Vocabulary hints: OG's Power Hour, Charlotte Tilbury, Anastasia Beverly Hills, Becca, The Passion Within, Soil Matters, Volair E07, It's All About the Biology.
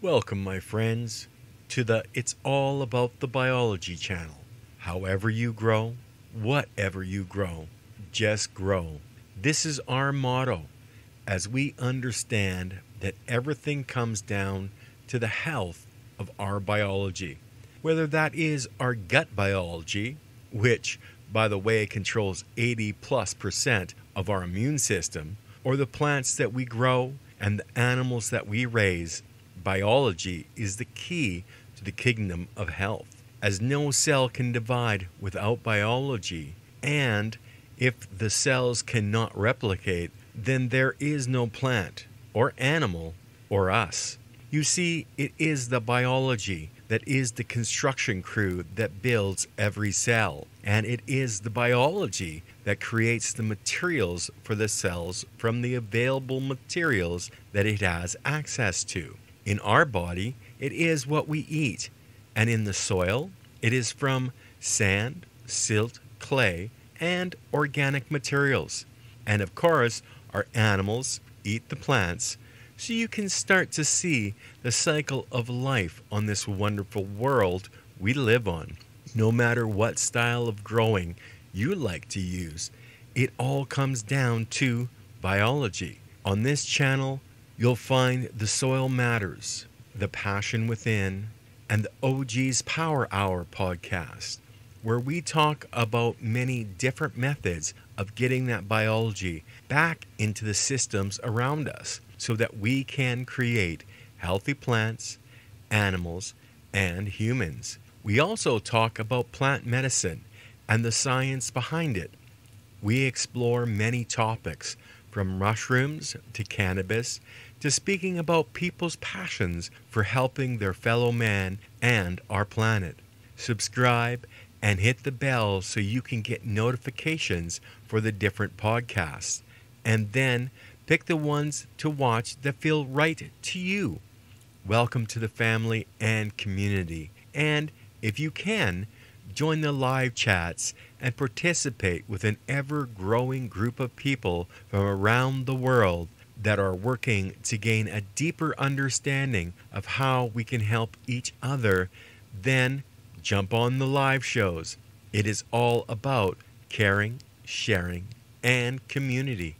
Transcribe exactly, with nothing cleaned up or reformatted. Welcome, my friends, to the It's All About the Biology channel. However you grow, whatever you grow, just grow. This is our motto, as we understand that everything comes down to the health of our biology. Whether that is our gut biology, which, by the way, controls eighty plus percent of our immune system, or the plants that we grow and the animals that we raise, biology is the key to the kingdom of health, as no cell can divide without biology, and if the cells cannot replicate, then there is no plant or animal or us. You see, it is the biology that is the construction crew that builds every cell, and it is the biology that creates the materials for the cells from the available materials that it has access to. In our body, it is what we eat, and in the soil, it is from sand, silt, clay, and organic materials. And of course, our animals eat the plants, so you can start to see the cycle of life on this wonderful world we live on. No matter what style of growing you like to use, it all comes down to biology. On this channel, you'll find the Soil Matters, the Passion Within, and the O G's Power Hour podcast, where we talk about many different methods of getting that biology back into the systems around us so that we can create healthy plants, animals, and humans. We also talk about plant medicine and the science behind it. We explore many topics, from mushrooms to cannabis, to speaking about people's passions for helping their fellow man and our planet. Subscribe and hit the bell so you can get notifications for the different podcasts, and then pick the ones to watch that feel right to you. Welcome to the family and community, and if you can, join the live chats and participate with an ever-growing group of people from around the world that are working to gain a deeper understanding of how we can help each other. Then jump on the live shows. It is all about caring, sharing, and community.